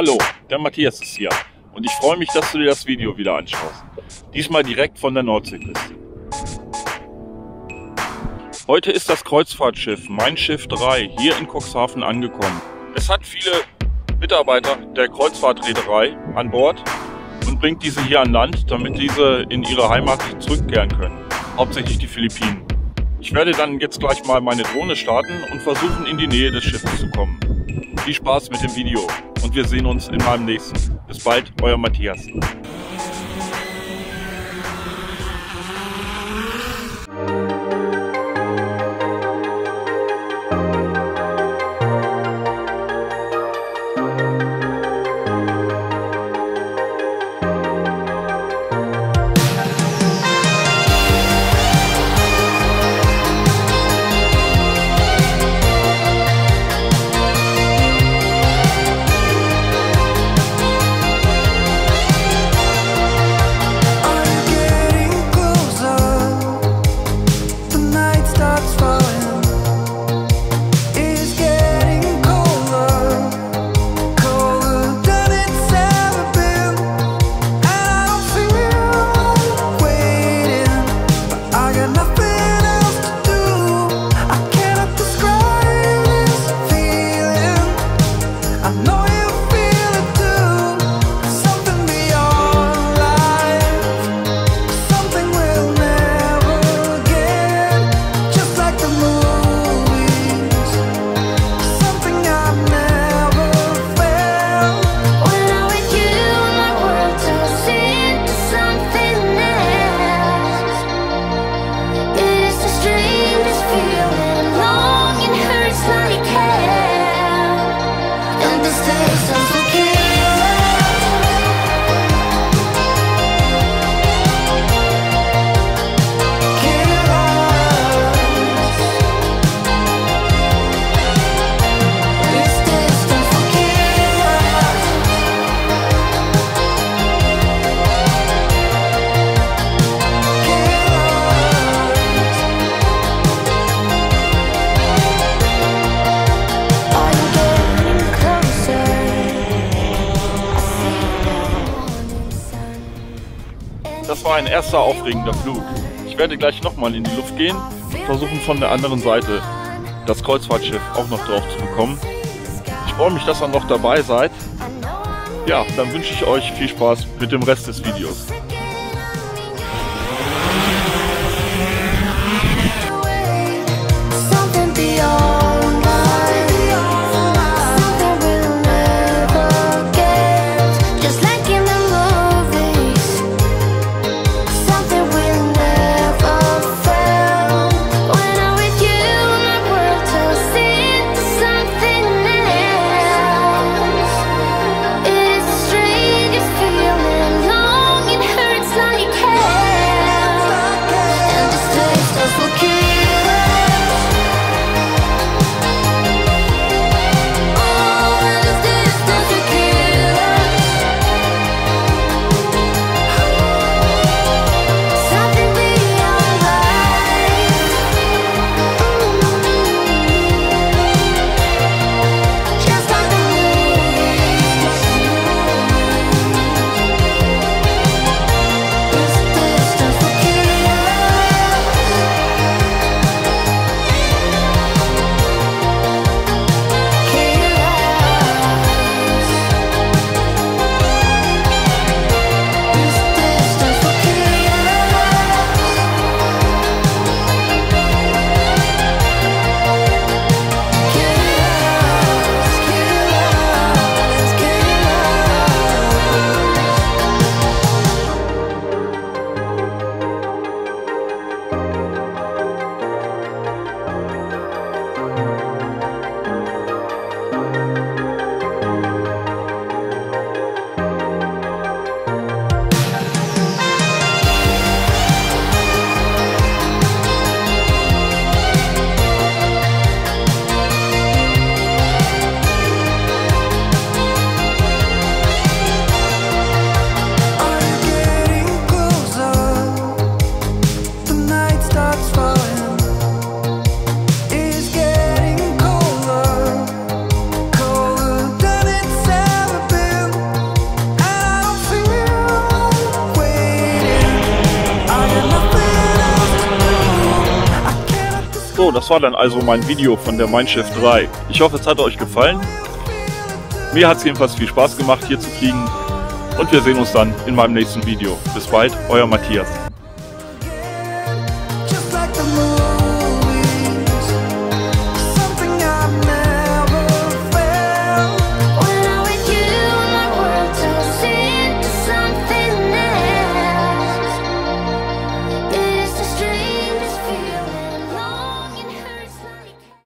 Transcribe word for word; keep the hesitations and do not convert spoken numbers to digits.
Hallo, der Matthias ist hier und ich freue mich, dass du dir das Video wieder anschaust. Diesmal direkt von der Nordseeküste. Heute ist das Kreuzfahrtschiff Mein Schiff drei hier in Cuxhaven angekommen. Es hat viele Mitarbeiter der Kreuzfahrtreederei an Bord und bringt diese hier an Land, damit diese in ihre Heimat zurückkehren können, hauptsächlich die Philippinen. Ich werde dann jetzt gleich mal meine Drohne starten und versuchen, in die Nähe des Schiffes zu kommen. Viel Spaß mit dem Video und wir sehen uns in meinem nächsten. Bis bald, euer Matthias. Das war ein erster aufregender Flug. Ich werde gleich nochmal in die Luft gehen und versuchen, von der anderen Seite das Kreuzfahrtschiff auch noch drauf zu bekommen. Ich freue mich, dass ihr noch dabei seid. Ja, dann wünsche ich euch viel Spaß mit dem Rest des Videos. Hurry! So, das war dann also mein Video von der Mein Schiff drei. Ich hoffe, es hat euch gefallen. Mir hat es jedenfalls viel Spaß gemacht, hier zu fliegen. Und wir sehen uns dann in meinem nächsten Video. Bis bald, euer Matthias.